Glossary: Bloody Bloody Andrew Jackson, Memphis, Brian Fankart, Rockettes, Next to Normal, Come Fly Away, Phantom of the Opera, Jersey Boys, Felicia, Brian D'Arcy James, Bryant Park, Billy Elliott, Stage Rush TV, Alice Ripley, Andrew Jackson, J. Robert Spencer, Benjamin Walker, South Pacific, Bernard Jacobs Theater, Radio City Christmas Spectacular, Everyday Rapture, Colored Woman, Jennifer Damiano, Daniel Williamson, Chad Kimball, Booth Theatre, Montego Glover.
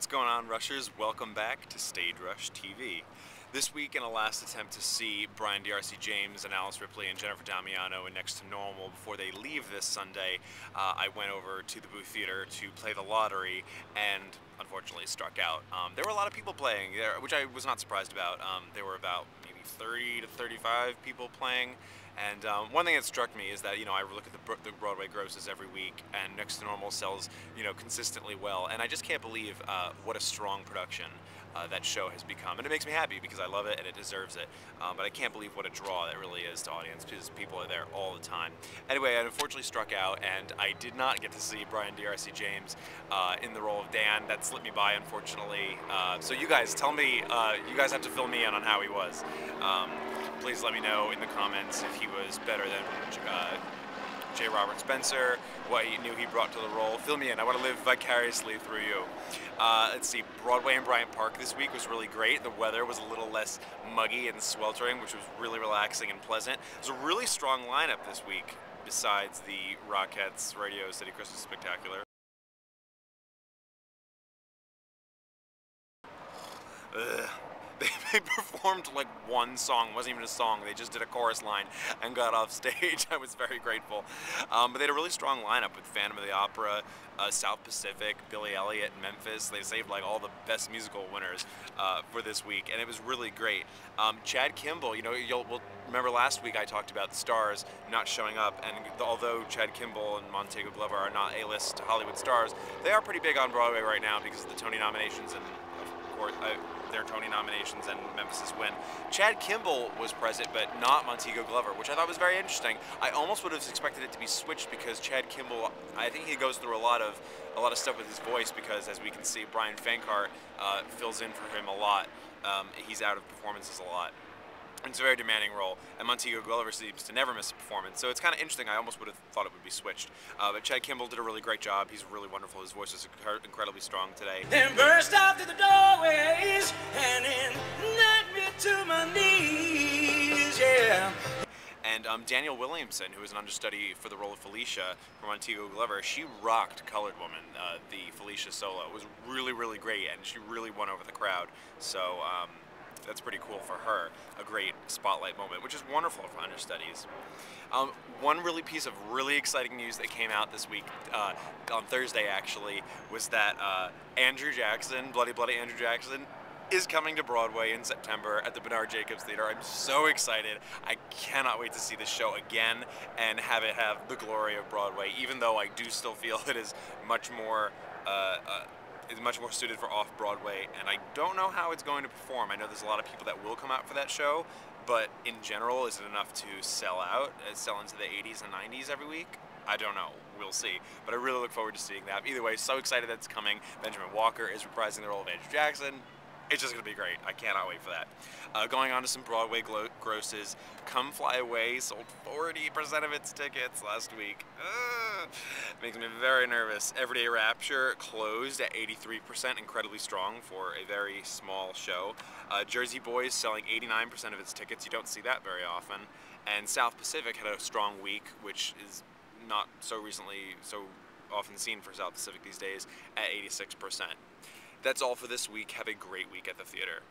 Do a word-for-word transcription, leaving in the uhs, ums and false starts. What's going on, Rushers? Welcome back to Stage Rush T V. This week, in a last attempt to see Brian D'Arcy James and Alice Ripley and Jennifer Damiano in Next to Normal before they leave this Sunday, uh, I went over to the Booth Theatre to play the lottery and unfortunately struck out. Um, there were a lot of people playing there, which I was not surprised about. Um, there were about maybe thirty to thirty-five people playing. And um, one thing that struck me is that, you know, I look at the, the Broadway grosses every week, and Next to Normal sells, you know, consistently well. And I just can't believe uh, what a strong production uh, that show has become. And it makes me happy because I love it and it deserves it. Um, but I can't believe what a draw that really is to audience because people are there all the time. Anyway, I unfortunately struck out and I did not get to see Brian D'Arcy James uh, in the role of Dan. That slipped me by, unfortunately. Uh, so you guys, tell me, uh, you guys have to fill me in on how he was. Um, Please let me know in the comments if he was better than uh, J. Robert Spencer, what he knew he brought to the role. Fill me in. I want to live vicariously through you. Uh, let's see. Broadway and Bryant Park this week was really great. The weather was a little less muggy and sweltering, which was really relaxing and pleasant. It was a really strong lineup this week besides the Rockettes, Radio City Christmas Spectacular. Ugh. They performed like one song. It wasn't even a song. They just did a chorus line and got off stage. I was very grateful. Um, but they had a really strong lineup with Phantom of the Opera, uh, South Pacific, Billy Elliott, Memphis. They saved like all the best musical winners uh, for this week, and it was really great. Um, Chad Kimball, you know, you'll we'll remember last week I talked about the stars not showing up, and although Chad Kimball and Montego Glover are not A-list Hollywood stars, they are pretty big on Broadway right now because of the Tony nominations and of course. I, their Tony nominations and Memphis's win. Chad Kimball was present, but not Montego Glover, which I thought was very interesting. I almost would have expected it to be switched because Chad Kimball, I think he goes through a lot of a lot of stuff with his voice because, as we can see, Brian Fankart uh, fills in for him a lot. Um, he's out of performances a lot. It's a very demanding role, and Montego Glover seems to never miss a performance, so it's kind of interesting. I almost would have thought it would be switched. Uh, but Chad Kimball did a really great job. He's really wonderful. His voice is incredibly strong today. Then burst out through the doorways and then knocked me to my knees, yeah. And um, Daniel Williamson, who was an understudy for the role of Felicia from Montego Glover, she rocked Colored Woman, uh, the Felicia solo. It was really, really great, and she really won over the crowd. So, um... that's pretty cool for her, a great spotlight moment, which is wonderful for understudies. Um, one really piece of really exciting news that came out this week, uh, on Thursday actually, was that uh, Andrew Jackson, Bloody Bloody Andrew Jackson, is coming to Broadway in September at the Bernard Jacobs Theater. I'm so excited. I cannot wait to see this show again and have it have the glory of Broadway, even though I do still feel it is much more... Uh, uh, is much more suited for off-Broadway, and I don't know how it's going to perform. I know there's a lot of people that will come out for that show, but in general, is it enough to sell out, sell into the eighties and nineties every week? I don't know. We'll see. But I really look forward to seeing that. Either way, so excited that it's coming. Benjamin Walker is reprising the role of Andrew Jackson. It's just going to be great. I cannot wait for that. Uh, going on to some Broadway grosses, Come Fly Away sold forty percent of its tickets last week. Uh, makes me very nervous. Everyday Rapture closed at eighty-three percent, incredibly strong for a very small show. Uh, Jersey Boys selling eighty-nine percent of its tickets. You don't see that very often. And South Pacific had a strong week, which is not so recently, so often seen for South Pacific these days, at eighty-six percent. That's all for this week. Have a great week at the theater.